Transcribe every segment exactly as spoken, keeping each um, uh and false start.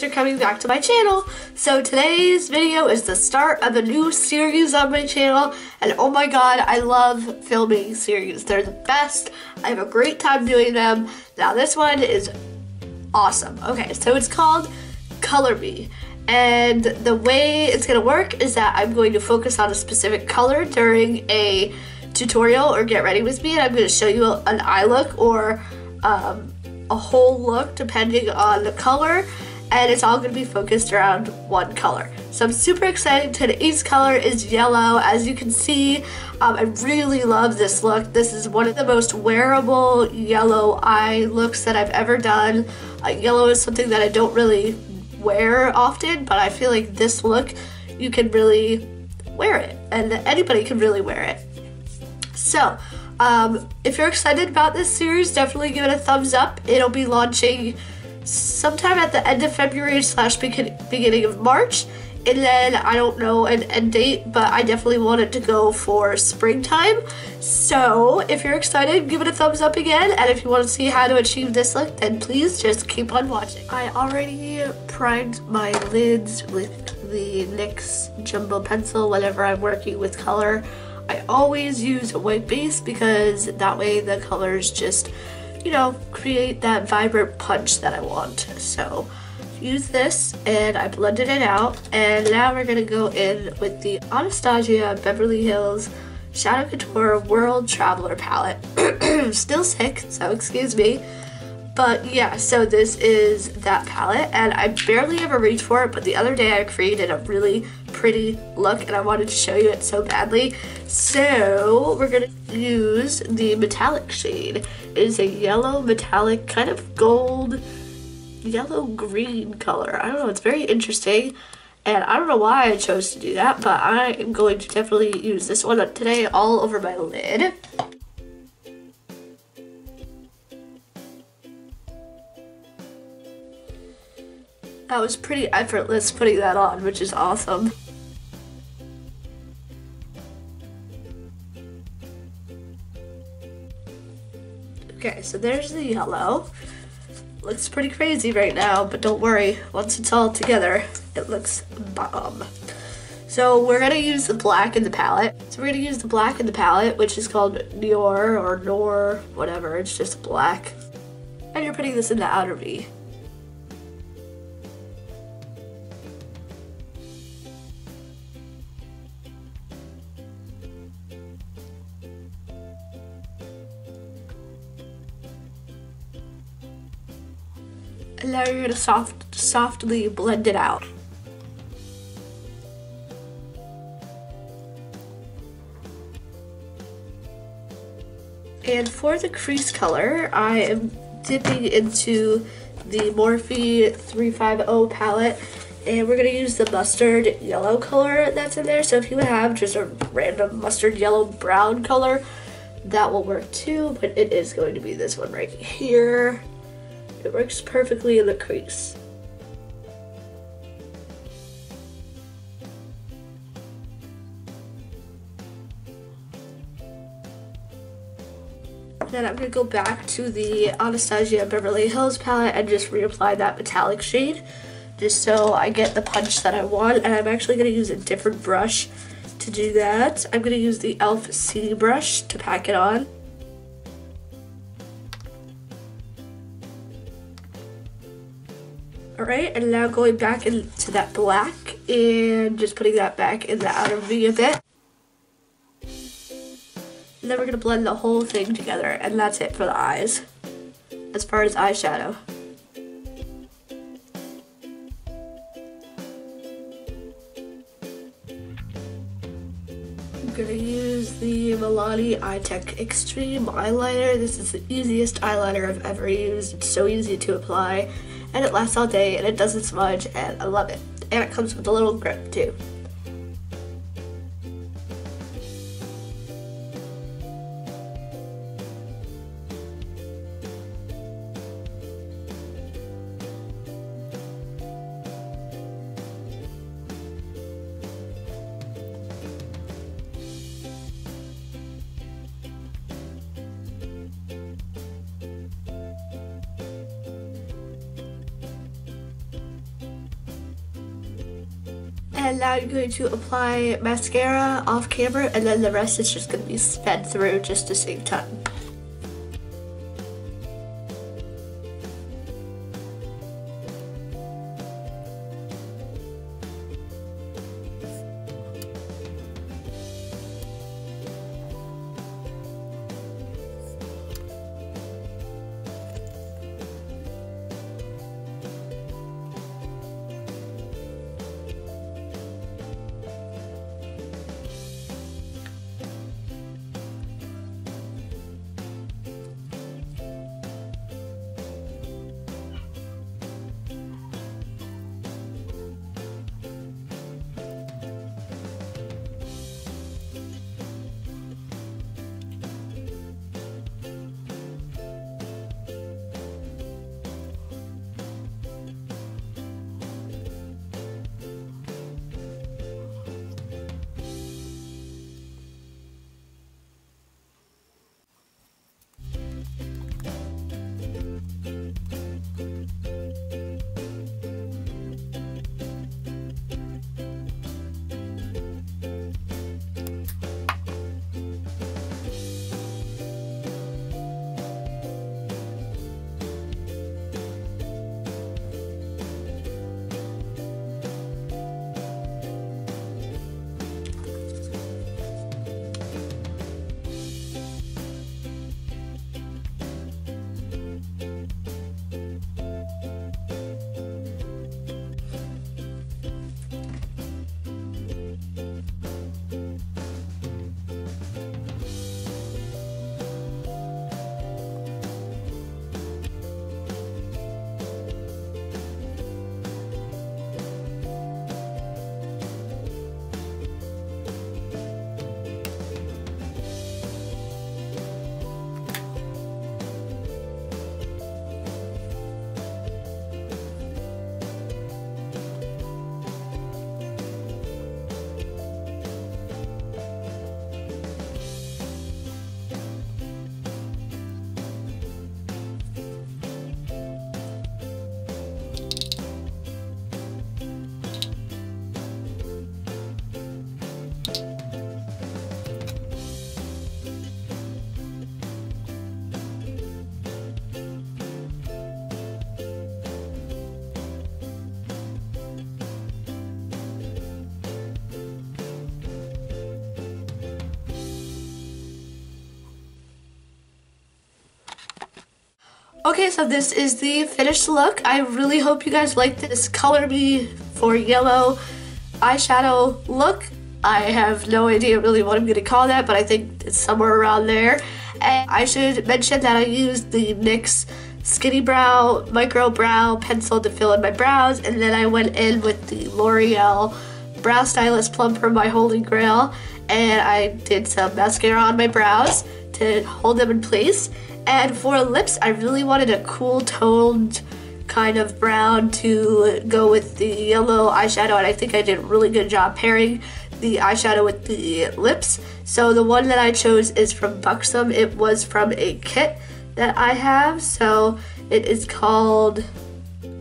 thanks for coming back to my channel. So today's video is the start of a new series on my channel, and oh my god, I love filming series. They're the best. I have a great time doing them. Now this one is awesome. Okay, so it's called Color Me. And the way it's gonna work is that I'm going to focus on a specific color during a tutorial or get ready with me, and I'm gonna show you an eye look or um, a whole look depending on the color, and it's all gonna be focused around one color. So I'm super excited. Today's color is yellow, as you can see. Um, I really love this look. This is one of the most wearable yellow eye looks that I've ever done. Uh, yellow is something that I don't really wear often, but I feel like this look, you can really wear it, and anybody can really wear it. So um, if you're excited about this series, definitely give it a thumbs up. It'll be launching sometime at the end of February slash beginning of March, and then I don't know an end date, but I definitely want it to go for springtime. So if you're excited, give it a thumbs up again, and if you want to see how to achieve this look, then please just keep on watching. I already primed my lids with the NYX Jumbo Pencil whenever I'm working with color. I always use a white base because that way the colors just, you know, create that vibrant punch that I want. So use this, and I blended it out, and now we're gonna go in with the Anastasia Beverly Hills Shadow Couture World Traveler Palette. Still sick, so excuse me. But yeah, so this is that palette, and I barely ever reach for it, but the other day I created a really pretty look and I wanted to show you it so badly. So we're gonna use the metallic shade. It is a yellow metallic, kind of gold, yellow green color. I don't know, it's very interesting, and I don't know why I chose to do that, but I am going to definitely use this one up today all over my lid. That was pretty effortless putting that on, which is awesome. Okay, so there's the yellow. Looks pretty crazy right now, but don't worry, once it's all together, it looks bomb. So we're gonna use the black in the palette. So we're gonna use the black in the palette, which is called Nior or Nor, whatever, it's just black. And you're putting this in the outer V. And now you're gonna soft, softly blend it out. And for the crease color, I am dipping into the Morphe three fifty palette, and we're gonna use the mustard yellow color that's in there. So if you have just a random mustard yellow brown color, that will work too, but it is going to be this one right here. It works perfectly in the crease. Then I'm going to go back to the Anastasia Beverly Hills palette and just reapply that metallic shade just so I get the punch that I want. And I'm actually going to use a different brush to do that. I'm going to use the E L F C brush to pack it on. Alright, and now going back into that black and just putting that back in the outer V a bit. And then we're going to blend the whole thing together, and that's it for the eyes, as far as eyeshadow. I'm going to use the Milani Eye Tech Extreme Eyeliner. This is the easiest eyeliner I've ever used. It's so easy to apply, and it lasts all day, and it doesn't smudge, and I love it. And it comes with a little grip too. and now I'm going to apply mascara off camera, and then the rest is just going to be sped through just to save time. Okay, so this is the finished look. I really hope you guys liked this Color Me for Yellow eyeshadow look. I have no idea really what I'm going to call that, but I think it's somewhere around there. And I should mention that I used the NYX Skinny Brow Micro Brow Pencil to fill in my brows, and then I went in with the L'Oreal Brow Stylist Plumper, my holy grail, and I did some mascara on my brows to hold them in place. And for lips, I really wanted a cool toned kind of brown to go with the yellow eyeshadow, and I think I did a really good job pairing the eyeshadow with the lips. So the one that I chose is from Buxom. It was from a kit that I have, so it is called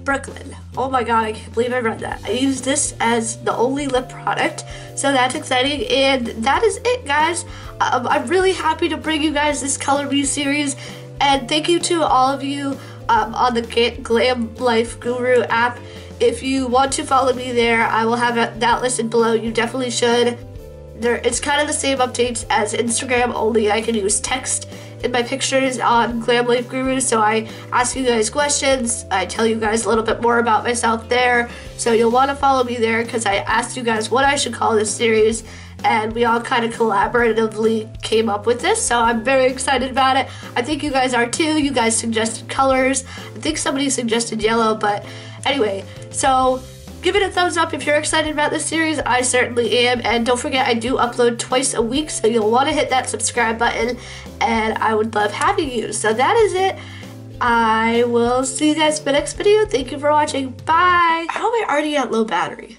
Brooklyn. Oh my god, I can't believe I read that. I used this as the only lip product, so that's exciting. And that is it, guys. Um, I'm really happy to bring you guys this Color Me series, and thank you to all of you um, on the Glam Life Guru app. If you want to follow me there, I will have that listed below. You definitely should. There, it's kind of the same updates as Instagram, only I can use text in my pictures on Glam Life Guru, so I ask you guys questions, I tell you guys a little bit more about myself there, so you'll want to follow me there, because I asked you guys what I should call this series, and we all kind of collaboratively came up with this, so I'm very excited about it. I think you guys are too. You guys suggested colors. I think somebody suggested yellow, but anyway, so give it a thumbs up if you're excited about this series. I certainly am, and don't forget I do upload twice a week, so you'll want to hit that subscribe button, and I would love having you. So that is it. I will see you guys in my next video. Thank you for watching. Bye! How am I already at low battery?